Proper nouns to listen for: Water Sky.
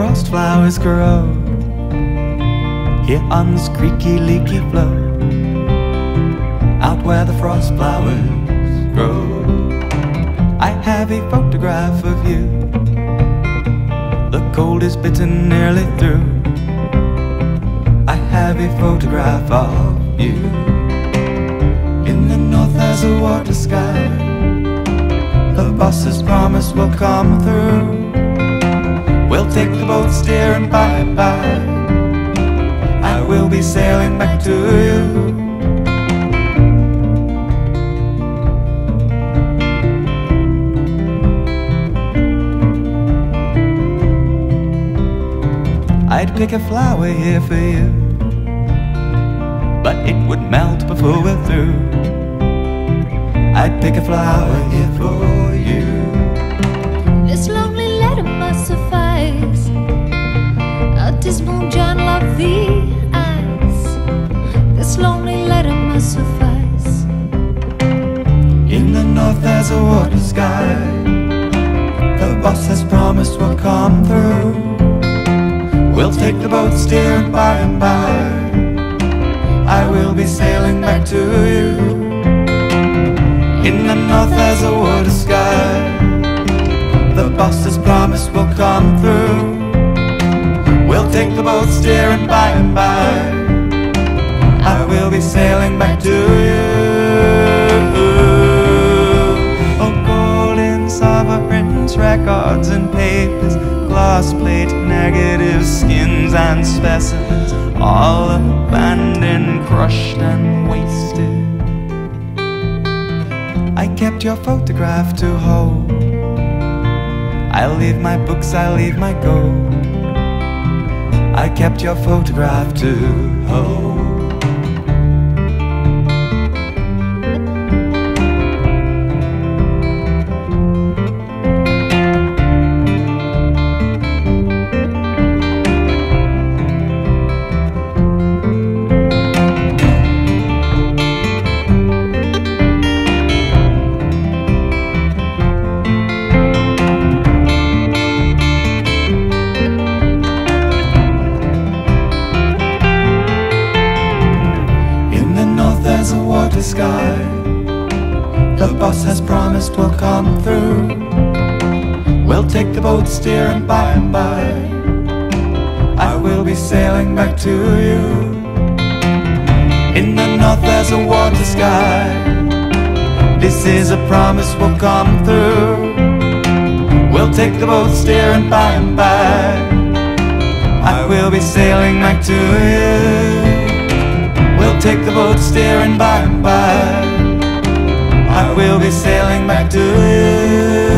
frost flowers grow here on this creaky, leaky flow, out where the frost flowers grow. I have a photograph of you. The cold is bitten nearly through. I have a photograph of you. In the north there's a water sky. The boss's promise will come through. We'll take the boat, steer, and bye-bye. I will be sailing back to you. I'd pick a flower here for you, but it would melt before we're through. I'd pick a flower here for you. This lonely letter must suffice, a dismal journal of the eyes. This lonely letter must suffice. In the north there's a water sky. The boss has promised we'll come through. We'll take the boat, steer, and by and by I will be sailing back to you. In the north there's a water sky. The boss's promise will come through. We'll take the boat, steer, and by and by I will be sailing back to you. Oh, golden sovereigns, records and papers, glass plate, negatives, skins and specimens, all abandoned, crushed and wasted. I kept your photograph to hold. I'll leave my books, I'll leave my gold. I kept your photograph to hold. Sky. The boss has promised we'll come through. We'll take the boat, steer, and by I will be sailing back to you. In the north there's a water sky. This is a promise we'll come through. We'll take the boat, steer, and by I will be sailing back to you. We'll take the boat, steering by and by I will be sailing back to you.